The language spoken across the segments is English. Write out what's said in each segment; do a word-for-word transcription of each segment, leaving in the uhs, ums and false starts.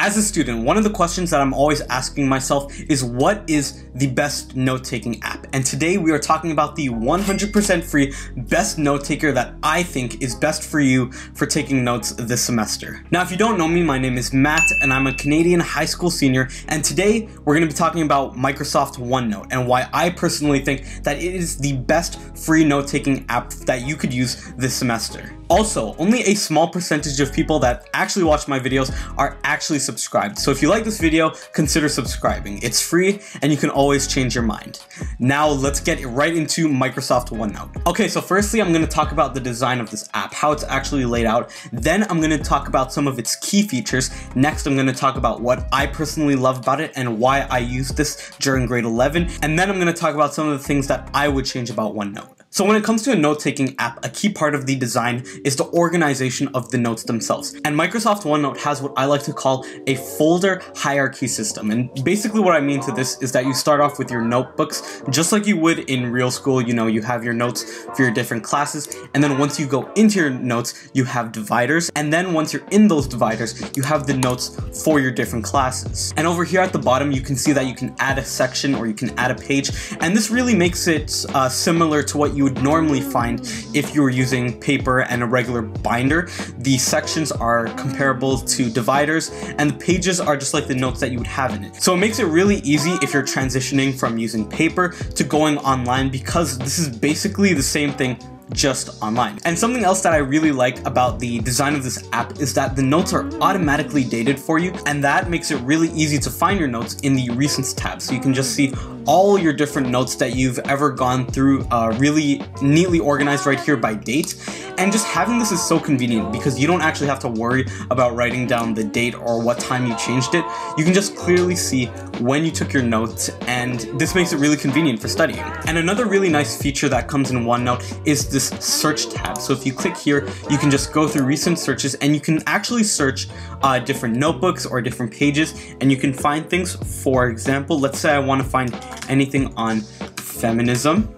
As a student, one of the questions that I'm always asking myself is, what is the best note-taking app? And today we are talking about the one hundred percent free best note taker that I think is best for you for taking notes this semester. Now, if you don't know me, my name is Matt and I'm a Canadian high school senior. And today we're going to be talking about Microsoft OneNote and why I personally think that it is the best free note-taking app that you could use this semester. Also, only a small percentage of people that actually watch my videos are actually subscribed. So if you like this video, consider subscribing. It's free and you can always change your mind. Now let's get right into Microsoft OneNote. Okay, so firstly, I'm gonna talk about the design of this app, how it's actually laid out. Then I'm gonna talk about some of its key features. Next, I'm gonna talk about what I personally love about it and why I used this during grade eleven. And then I'm gonna talk about some of the things that I would change about OneNote. So when it comes to a note-taking app, a key part of the design is the organization of the notes themselves. And Microsoft OneNote has what I like to call a folder hierarchy system. And basically what I mean to this is that you start off with your notebooks, just like you would in real school. You know, you have your notes for your different classes. And then once you go into your notes, you have dividers. And then once you're in those dividers, you have the notes for your different classes. And over here at the bottom, you can see that you can add a section or you can add a page. And this really makes it uh, similar to what you you would normally find if you were using paper and a regular binder. The sections are comparable to dividers and the pages are just like the notes that you would have in it. So it makes it really easy if you're transitioning from using paper to going online, because this is basically the same thing just online. And something else that I really like about the design of this app is that the notes are automatically dated for you, and that makes it really easy to find your notes in the recents tab. So you can just see all your different notes that you've ever gone through, uh, really neatly organized right here by date. And just having this is so convenient because you don't actually have to worry about writing down the date or what time you changed it. You can just clearly see when you took your notes, and this makes it really convenient for studying. And another really nice feature that comes in OneNote is this search tab. So if you click here, you can just go through recent searches and you can actually search uh, different notebooks or different pages, and you can find things. For example, let's say I want to find anything on feminism,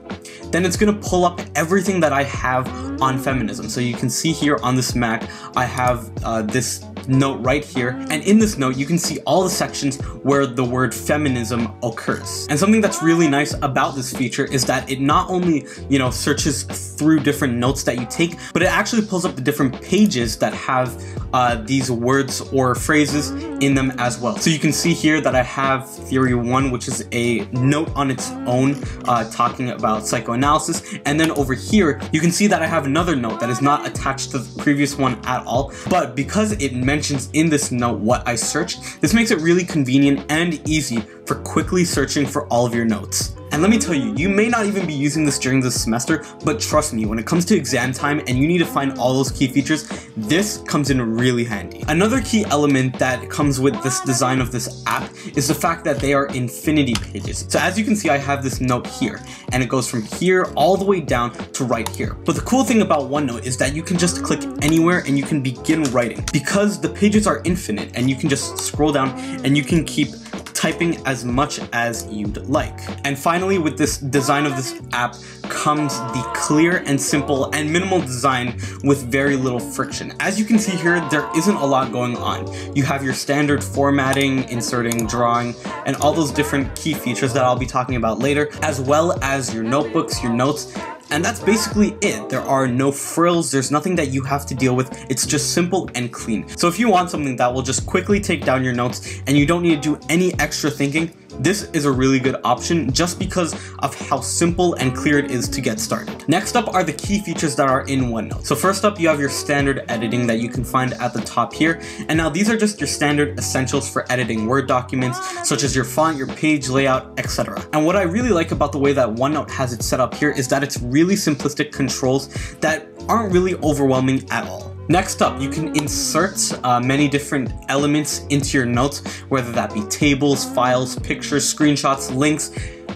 then it's gonna pull up everything that I have on feminism. So you can see here on this Mac, I have uh, this note right here, and in this note you can see all the sections where the word feminism occurs. And something that's really nice about this feature is that it not only, you know, searches through different notes that you take, but it actually pulls up the different pages that have uh, these words or phrases in them as well. So you can see here that I have theory one, which is a note on its own uh, talking about psychoanalysis, and then over here you can see that I have another note that is not attached to the previous one at all, but because it mentions in this note what I searched, this makes it really convenient and easy for quickly searching for all of your notes. And let me tell you, you may not even be using this during this semester, but trust me, when it comes to exam time and you need to find all those key features, this comes in really handy. Another key element that comes with this design of this app is the fact that they are infinity pages. So as you can see, I have this note here, and it goes from here all the way down to right here. But the cool thing about OneNote is that you can just click anywhere and you can begin writing, because the pages are infinite and you can just scroll down and you can keep typing as much as you'd like. And finally, with this design of this app comes the clear and simple and minimal design with very little friction. As you can see here, there isn't a lot going on. You have your standard formatting, inserting, drawing, and all those different key features that I'll be talking about later, as well as your notebooks, your notes, and that's basically it. There are no frills, there's nothing that you have to deal with. It's just simple and clean. So if you want something that will just quickly take down your notes and you don't need to do any extra thinking, this is a really good option just because of how simple and clear it is to get started. Next up are the key features that are in OneNote. So first up, you have your standard editing that you can find at the top here. And now these are just your standard essentials for editing Word documents, such as your font, your page layout, et cetera. And what I really like about the way that OneNote has it set up here is that it's really simplistic controls that aren't really overwhelming at all. Next up, you can insert uh, many different elements into your notes, whether that be tables, files, pictures, screenshots, links.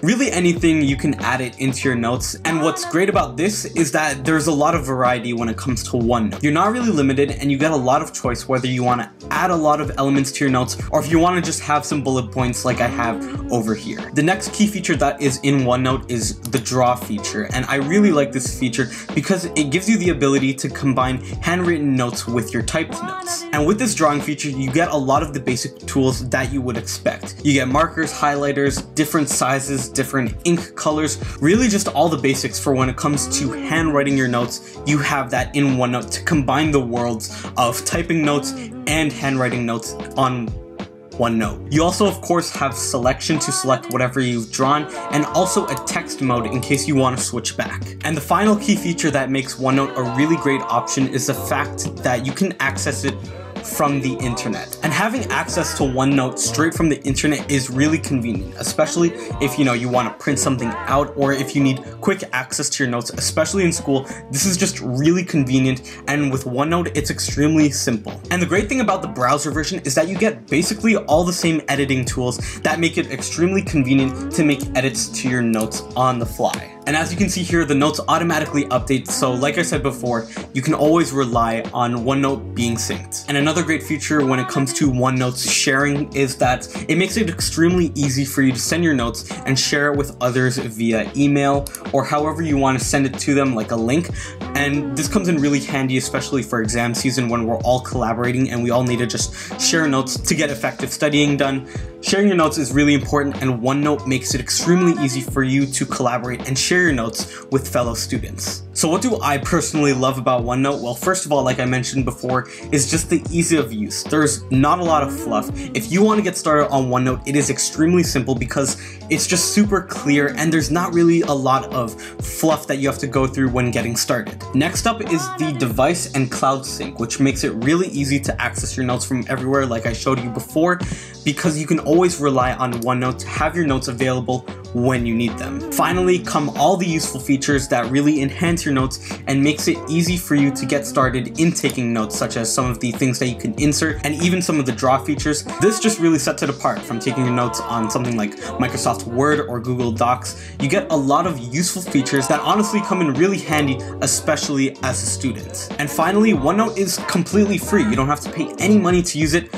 really anything, you can add it into your notes. And what's great about this is that there's a lot of variety when it comes to OneNote. You're not really limited and you get a lot of choice whether you want to add a lot of elements to your notes or if you want to just have some bullet points like I have over here. The next key feature that is in OneNote is the draw feature, and I really like this feature because it gives you the ability to combine handwritten notes with your typed notes. And with this drawing feature, you get a lot of the basic tools that you would expect. You get markers, highlighters, different sizes, different ink colors, really just all the basics for when it comes to handwriting your notes. You have that in OneNote to combine the worlds of typing notes and handwriting notes on OneNote. You also, of course, have selection to select whatever you've drawn, and also a text mode in case you want to switch back. And the final key feature that makes OneNote a really great option is the fact that you can access it from the internet. And having access to OneNote straight from the internet is really convenient, especially if you know you want to print something out or if you need quick access to your notes, especially in school. This is just really convenient, and with OneNote it's extremely simple. And the great thing about the browser version is that you get basically all the same editing tools that make it extremely convenient to make edits to your notes on the fly. And as you can see here, the notes automatically update, so like I said before, you can always rely on OneNote being synced. And another great feature when it comes to OneNote's sharing is that it makes it extremely easy for you to send your notes and share it with others via email or however you want to send it to them, like a link. And this comes in really handy, especially for exam season when we're all collaborating and we all need to just share notes to get effective studying done. Sharing your notes is really important, and OneNote makes it extremely easy for you to collaborate and share your notes with fellow students. So what do I personally love about OneNote? Well, first of all, like I mentioned before, is just the ease of use. There's not a lot of fluff. If you want to get started on OneNote, it is extremely simple because it's just super clear and there's not really a lot of fluff that you have to go through when getting started. Next up is the device and cloud sync, which makes it really easy to access your notes from everywhere, like I showed you before, because you can always rely on OneNote to have your notes available when you need them. Finally come all the useful features that really enhance your notes and makes it easy for you to get started in taking notes, such as some of the things that you can insert and even some of the draw features. This just really sets it apart from taking your notes on something like Microsoft Word or Google Docs. You get a lot of useful features that honestly come in really handy, especially as a student. And finally, OneNote is completely free. You don't have to pay any money to use it.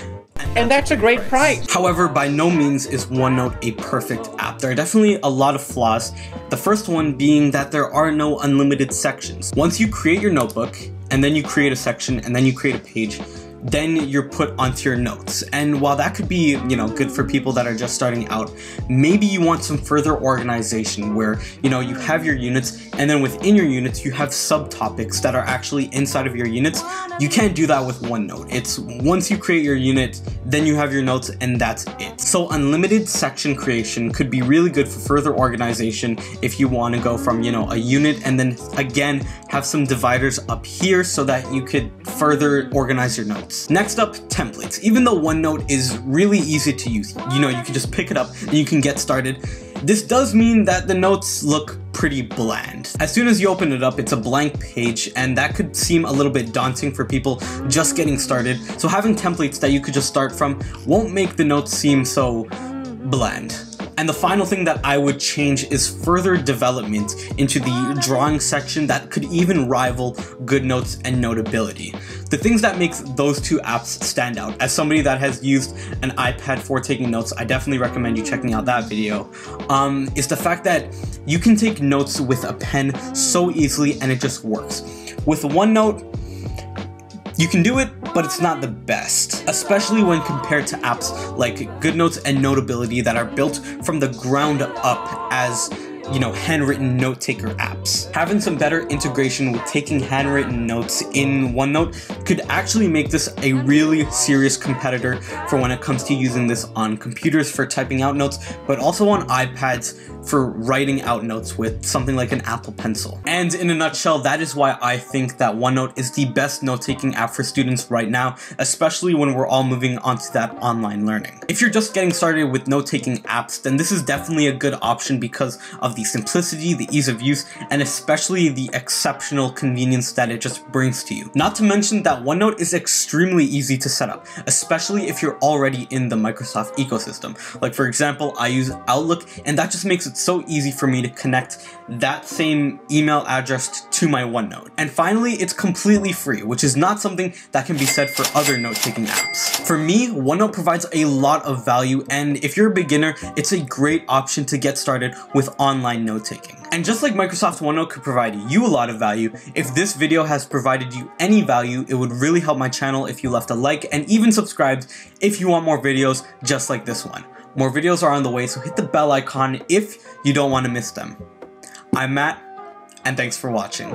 And that's a great price. However, by no means is OneNote a perfect app. There are definitely a lot of flaws. The first one being that there are no unlimited sections. Once you create your notebook, and then you create a section, and then you create a page, then you're put onto your notes. And while that could be, you know, good for people that are just starting out, maybe you want some further organization where, you know, you have your units, and then within your units, you have subtopics that are actually inside of your units. You can't do that with OneNote. It's once you create your unit, then you have your notes, and that's it. So unlimited section creation could be really good for further organization if you want to go from, you know, a unit and then again, have some dividers up here so that you could further organize your notes. Next up, templates. Even though OneNote is really easy to use, you know, you can just pick it up and you can get started. This does mean that the notes look pretty bland. As soon as you open it up, it's a blank page, and that could seem a little bit daunting for people just getting started. So having templates that you could just start from won't make the notes seem so bland. And the final thing that I would change is further development into the drawing section that could even rival GoodNotes and Notability. The things that makes those two apps stand out. As somebody that has used an iPad for taking notes, I definitely recommend you checking out that video. Um, is the fact that you can take notes with a pen so easily and it just works. With OneNote, you can do it, but it's not the best, especially when compared to apps like GoodNotes and Notability that are built from the ground up as, you know, handwritten note taker apps. Having some better integration with taking handwritten notes in OneNote could actually make this a really serious competitor for when it comes to using this on computers for typing out notes, but also on iPads for writing out notes with something like an Apple Pencil. And in a nutshell, that is why I think that OneNote is the best note-taking app for students right now, especially when we're all moving onto that online learning. If you're just getting started with note-taking apps, then this is definitely a good option because of the simplicity, the ease of use, and especially the exceptional convenience that it just brings to you. Not to mention that OneNote is extremely easy to set up, especially if you're already in the Microsoft ecosystem. Like for example, I use Outlook, and that just makes it so easy for me to connect that same email address to my OneNote. And finally, it's completely free, which is not something that can be said for other note-taking apps. For me, OneNote provides a lot of value, and if you're a beginner, it's a great option to get started with online note-taking. And just like Microsoft OneNote could provide you a lot of value, if this video has provided you any value, it would really help my channel if you left a like and even subscribed if you want more videos just like this one. More videos are on the way, so hit the bell icon if you don't want to miss them. I'm Matt, and thanks for watching.